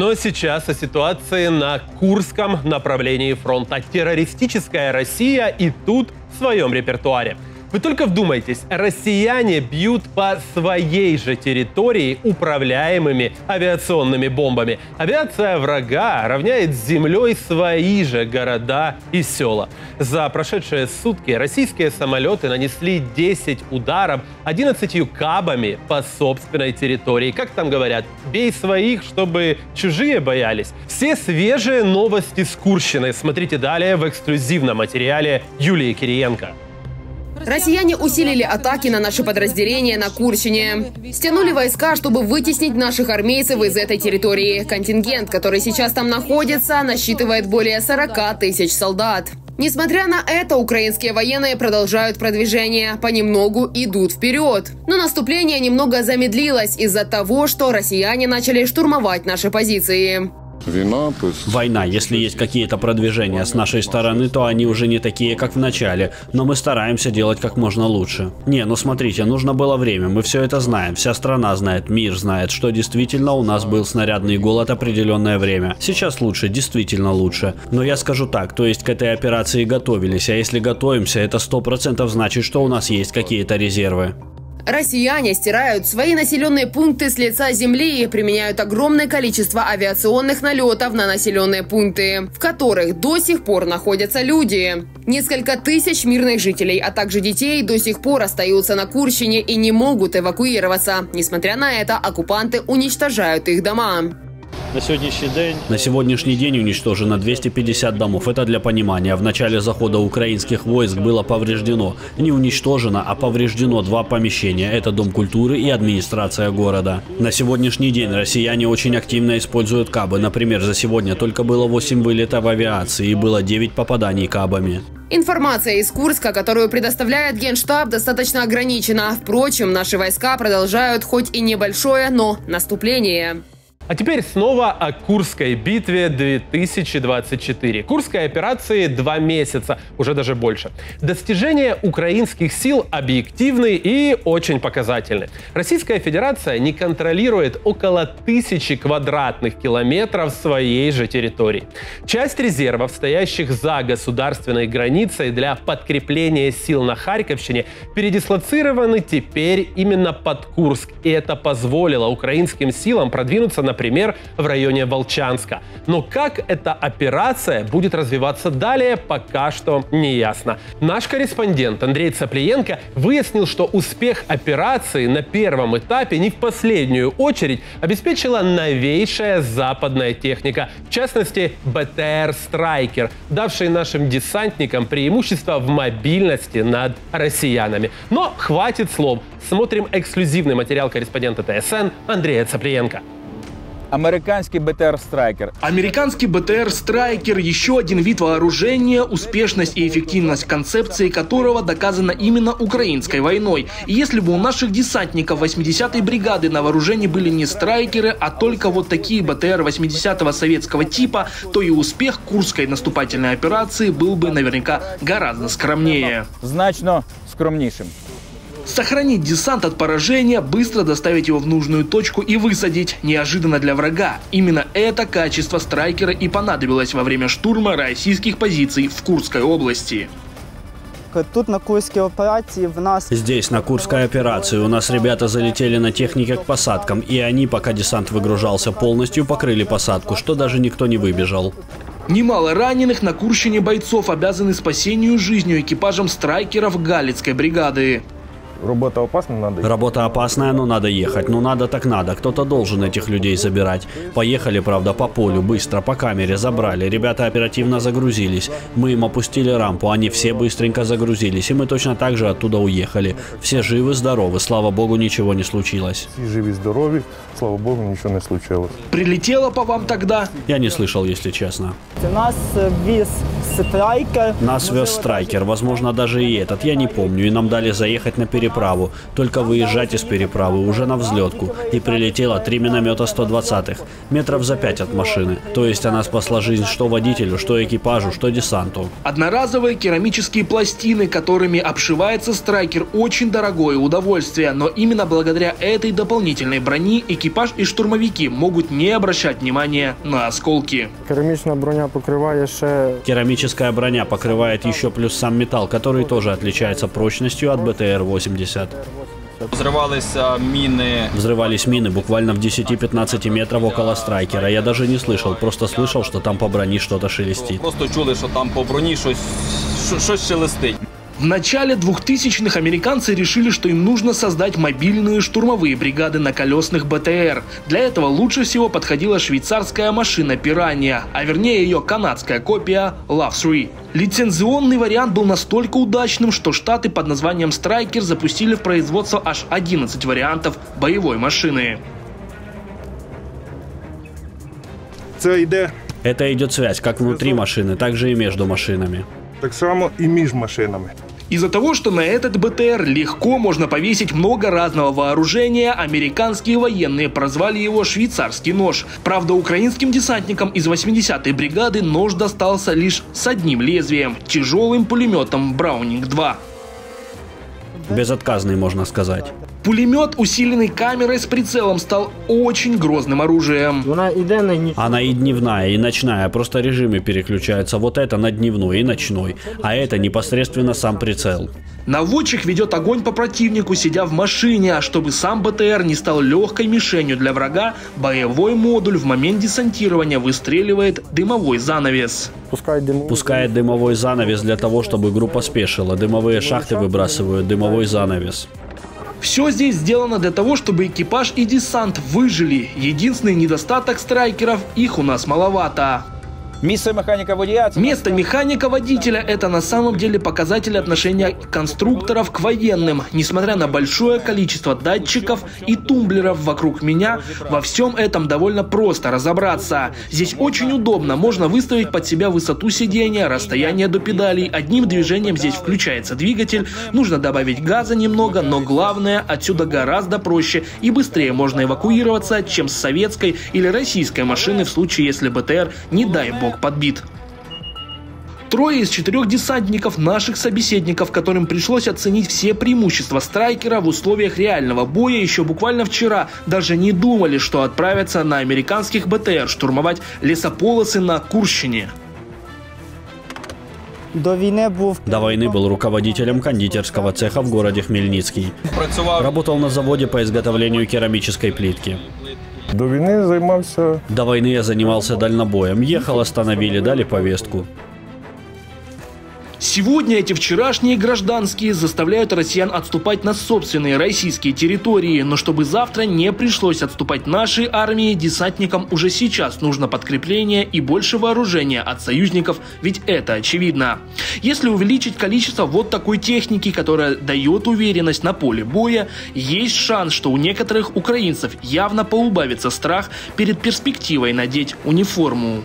Ну а сейчас о ситуации на Курском направлении фронта. Террористическая Россия и тут в своем репертуаре. Вы только вдумайтесь, россияне бьют по своей же территории управляемыми авиационными бомбами. Авиация врага равняет землей свои же города и села. За прошедшие сутки российские самолеты нанесли 10 ударов 11 кабами по собственной территории. Как там говорят, бей своих, чтобы чужие боялись. Все свежие новости с Курщины смотрите далее в эксклюзивном материале Юлии Кириенко. Россияне усилили атаки на наши подразделения на Курщине. Стянули войска, чтобы вытеснить наших армейцев из этой территории. Контингент, который сейчас там находится, насчитывает более 40 тысяч солдат. Несмотря на это, украинские военные продолжают продвижение, понемногу идут вперед. Но наступление немного замедлилось из-за того, что россияне начали штурмовать наши позиции. Война. Если есть какие-то продвижения с нашей стороны, то они уже не такие, как в начале. Но мы стараемся делать как можно лучше. Не, ну смотрите, нужно было время. Мы все это знаем. Вся страна знает, мир знает, что действительно у нас был снарядный голод определенное время. Сейчас лучше, действительно лучше. Но я скажу так, то есть к этой операции готовились. А если готовимся, это 100% значит, что у нас есть какие-то резервы. Россияне стирают свои населенные пункты с лица земли и применяют огромное количество авиационных налетов на населенные пункты, в которых до сих пор находятся люди. Несколько тысяч мирных жителей, а также детей до сих пор остаются на Курщине и не могут эвакуироваться. Несмотря на это, оккупанты уничтожают их дома. На сегодняшний день уничтожено 250 домов. Это для понимания. В начале захода украинских войск было повреждено. Не уничтожено, а повреждено 2 помещения. Это Дом культуры и администрация города. На сегодняшний день россияне очень активно используют кабы. Например, за сегодня только было 8 вылетов авиации и было 9 попаданий кабами. Информация из Курска, которую предоставляет Генштаб, достаточно ограничена. Впрочем, наши войска продолжают хоть и небольшое, но наступление. А теперь снова о Курской битве 2024. Курской операции 2 месяца, уже даже больше. Достижения украинских сил объективны и очень показательны. Российская Федерация не контролирует около 1000 квадратных километров своей же территории. Часть резервов, стоящих за государственной границей для подкрепления сил на Харьковщине, передислоцированы теперь именно под Курск. И это позволило украинским силам продвинуться, например, в районе Волчанска. Но как эта операция будет развиваться далее, пока что не ясно. Наш корреспондент Андрей Цаплиенко выяснил, что успех операции на первом этапе не в последнюю очередь обеспечила новейшая западная техника, в частности БТР-Страйкер, давший нашим десантникам преимущество в мобильности над россиянами. Но хватит слов. Смотрим эксклюзивный материал корреспондента ТСН Андрея Цаплиенко. Американский БТР-Страйкер. Американский БТР-Страйкер – еще один вид вооружения, успешность и эффективность концепции которого доказана именно украинской войной. И если бы у наших десантников 80-й бригады на вооружении были не страйкеры, а только вот такие БТР 80-го советского типа, то и успех Курской наступательной операции был бы наверняка гораздо скромнее. Значно скромнейшим. Сохранить десант от поражения, быстро доставить его в нужную точку и высадить неожиданно для врага. Именно это качество страйкера и понадобилось во время штурма российских позиций в Курской области. Здесь, на Курской операции, у нас ребята залетели на технике к посадкам, и они, пока десант выгружался, полностью покрыли посадку, что даже никто не выбежал. Немало раненых на Курщине бойцов обязаны спасению жизнью экипажем страйкеров Галицкой бригады. Работа опасная, надо ехать. Работа опасная, но надо ехать. Ну надо так надо. Кто-то должен этих людей забирать. Поехали, правда, по полю, быстро, по камере, забрали. Ребята оперативно загрузились. Мы им опустили рампу, они все быстренько загрузились. И мы точно так же оттуда уехали. Все живы-здоровы, слава богу, ничего не случилось. Все живы-здоровы, слава богу, ничего не случилось. Прилетело по вам тогда? Я не слышал, если честно. У нас вез Нас вез «Страйкер», возможно, даже и этот, я не помню. И нам дали заехать на переправу, только выезжать из переправы, уже на взлетку. И прилетело 3 миномета 120-х, метров за 5 от машины. То есть она спасла жизнь что водителю, что экипажу, что десанту. Одноразовые керамические пластины, которыми обшивается «Страйкер», очень дорогое удовольствие. Но именно благодаря этой дополнительной брони экипаж и штурмовики могут не обращать внимания на осколки. Керамическая броня покрывает еще плюс сам металл, который тоже отличается прочностью от БТР-80. Взрывались мины буквально в 10-15 метров около «Страйкера». Я даже не слышал, просто слышал, что там по броне что-то шелестит. Просто чули, что там по броне что-то шелестит. В начале 2000-х американцы решили, что им нужно создать мобильные штурмовые бригады на колесных БТР. Для этого лучше всего подходила швейцарская машина «Пиранья», а вернее ее канадская копия «Лавсри». Лицензионный вариант был настолько удачным, что Штаты под названием «Страйкер» запустили в производство аж 11 вариантов боевой машины. Это идет связь как внутри машины, так же и между машинами. Так само и между машинами. Из-за того, что на этот БТР легко можно повесить много разного вооружения, американские военные прозвали его «швейцарский нож». Правда, украинским десантникам из 80-й бригады нож достался лишь с одним лезвием – тяжелым пулеметом «Браунинг-2». Безотказный, можно сказать. Пулемет, усиленный камерой с прицелом, стал очень грозным оружием. Она и дневная, и ночная, просто режимы переключаются. Вот это на дневной и ночной, а это непосредственно сам прицел. Наводчик ведет огонь по противнику, сидя в машине, а чтобы сам БТР не стал легкой мишенью для врага, боевой модуль в момент десантирования выстреливает дымовой занавес. Пускает дымовой занавес для того, чтобы группа спешила. Дымовые шахты выбрасывают дымовой занавес. Все здесь сделано для того, чтобы экипаж и десант выжили. Единственный недостаток «Страйкеров» – их у нас маловато. Место механика-водителя – это на самом деле показатель отношения конструкторов к военным. Несмотря на большое количество датчиков и тумблеров вокруг меня, во всем этом довольно просто разобраться. Здесь очень удобно, можно выставить под себя высоту сидения, расстояние до педалей. Одним движением здесь включается двигатель, нужно добавить газа немного, но главное, отсюда гораздо проще и быстрее можно эвакуироваться, чем с советской или российской машины в случае, если БТР, не дай бог, подбит. Трое из 4 десантников, наших собеседников, которым пришлось оценить все преимущества «Страйкера» в условиях реального боя, еще буквально вчера даже не думали, что отправятся на американских БТР штурмовать лесополосы на Курщине. До войны был руководителем кондитерского цеха в городе Хмельницкий. Работал на заводе по изготовлению керамической плитки. До войны я занимался дальнобоем. Ехал, остановили, дали повестку. Сегодня эти вчерашние гражданские заставляют россиян отступать на собственные российские территории. Но чтобы завтра не пришлось отступать нашей армии, десантникам уже сейчас нужно подкрепление и больше вооружения от союзников, ведь это очевидно. Если увеличить количество вот такой техники, которая дает уверенность на поле боя, есть шанс, что у некоторых украинцев явно поубавится страх перед перспективой надеть униформу.